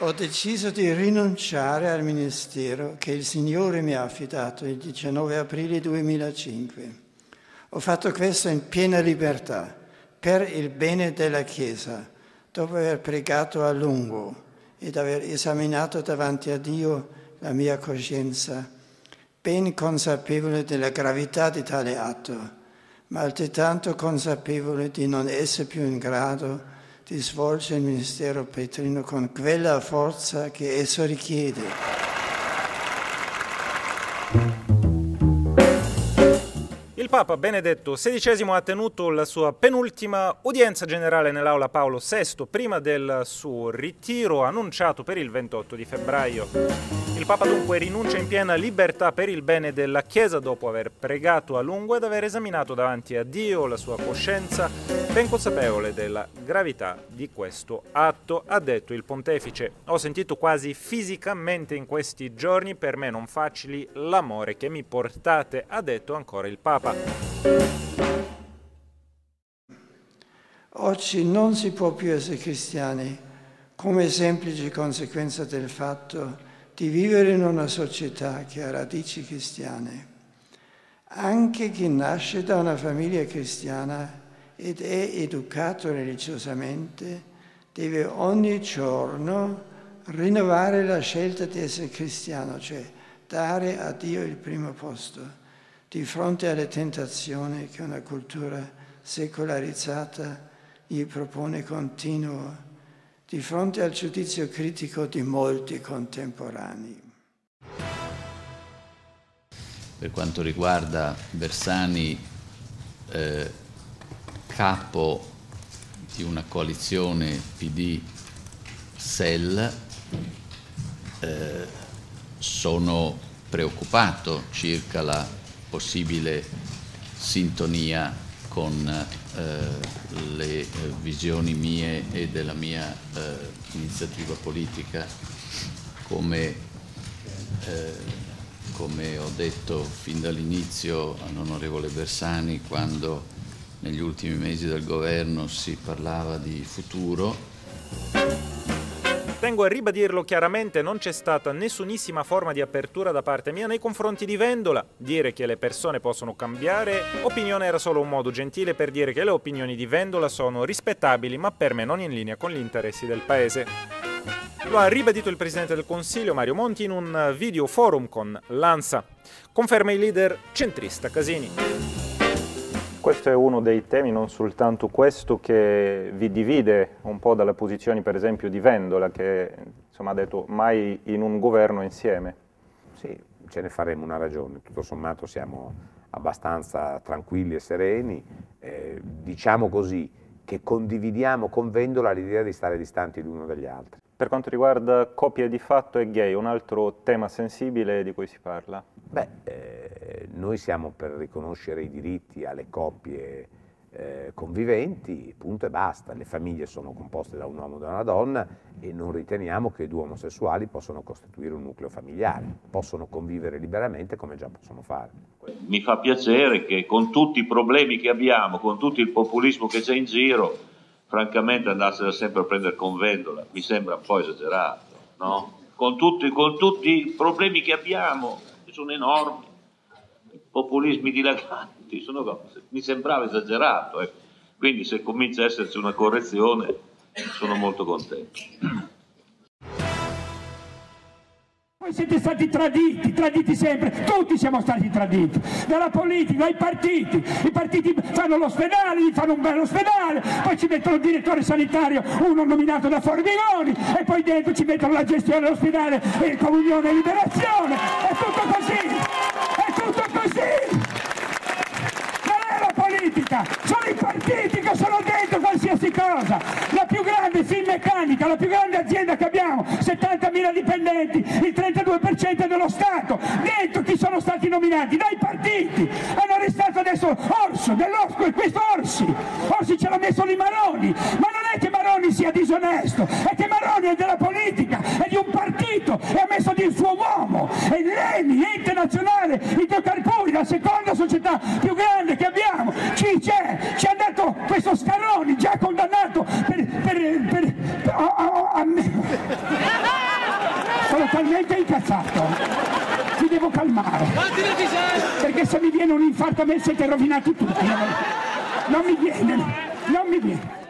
Ho deciso di rinunciare al ministero che il Signore mi ha affidato il 19 aprile 2005. Ho fatto questo in piena libertà, per il bene della Chiesa, dopo aver pregato a lungo ed aver esaminato davanti a Dio la mia coscienza, ben consapevole della gravità di tale atto, ma altrettanto consapevole di non essere più in grado di svolgere il ministero petrino con quella forza che esso richiede. Il Papa Benedetto XVI ha tenuto la sua penultima udienza generale nell'aula Paolo VI prima del suo ritiro annunciato per il 28 di febbraio. Il Papa dunque rinuncia in piena libertà per il bene della Chiesa dopo aver pregato a lungo ed aver esaminato davanti a Dio la sua coscienza, ben consapevole della gravità di questo atto, ha detto il Pontefice. Ho sentito quasi fisicamente in questi giorni, per me non facili, l'amore che mi portate, ha detto ancora il Papa. Oggi non si può più essere cristiani come semplice conseguenza del fatto di vivere in una società che ha radici cristiane. Anche chi nasce da una famiglia cristiana ed è educato religiosamente deve ogni giorno rinnovare la scelta di essere cristiano, cioè dare a Dio il primo posto di fronte alle tentazioni che una cultura secolarizzata gli propone continuo, di fronte al giudizio critico di molti contemporanei. Per quanto riguarda Bersani, capo di una coalizione PD-SEL, sono preoccupato circa la possibile sintonia con le visioni mie e della mia iniziativa politica. Come ho detto fin dall'inizio all'onorevole Bersani, quando negli ultimi mesi del governo si parlava di futuro, tengo a ribadirlo chiaramente, non c'è stata nessunissima forma di apertura da parte mia nei confronti di Vendola. Dire che le persone possono cambiare opinione era solo un modo gentile per dire che le opinioni di Vendola sono rispettabili, ma per me non in linea con gli interessi del Paese. Lo ha ribadito il Presidente del Consiglio, Mario Monti, in un video forum con Lanza. Conferma il leader centrista Casini. Questo è uno dei temi, non soltanto questo, che vi divide un po' dalle posizioni per esempio di Vendola, che insomma, ha detto mai in un governo insieme. Sì, ce ne faremo una ragione, tutto sommato siamo abbastanza tranquilli e sereni, diciamo così che condividiamo con Vendola l'idea di stare distanti l'uno dagli altri. Per quanto riguarda coppie di fatto e gay, un altro tema sensibile di cui si parla? Beh, noi siamo per riconoscere i diritti alle coppie conviventi, punto e basta. Le famiglie sono composte da un uomo e da una donna e non riteniamo che due omosessuali possano costituire un nucleo familiare. Possono convivere liberamente come già possono fare. Mi fa piacere che con tutti i problemi che abbiamo, con tutto il populismo che c'è in giro, francamente andarsela sempre a prendere con Vendola mi sembra un po' esagerato, no? Con tutti i problemi che abbiamo, che sono enormi, populismi dilaganti, mi sembrava esagerato, ecco. Quindi se comincia a esserci una correzione sono molto contento. Voi siete stati traditi sempre, tutti siamo stati traditi, dalla politica ai partiti. I partiti fanno l'ospedale, gli fanno un bel ospedale, poi ci mettono il direttore sanitario, uno nominato da Formigoni, e poi dentro ci mettono la gestione dell'ospedale, e comunione e liberazione, è tutto così! Non è la politica, sono i partiti che sono dentro qualsiasi cosa, la più grande Finmeccanica, la più grande azienda che abbiamo, 70.000 dipendenti, il 32% è dello Stato, dentro chi sono stati nominati, dai partiti, hanno arrestato adesso Orso dell'Orso e questo Orsi ce l'ha messo lì Maroni, ma non è che Maroni sia disonesto, è che Maroni è della politica, è di un partito e ha messo di il suo uomo, è l'Eni, è internazionale, idrocarburi, la seconda società più grande che abbiamo, ci ha dato questo Scaroni già condannato per Sono talmente incazzato. Mi devo calmare, perché se mi viene un infarto a me siete rovinati tutti. Non mi viene.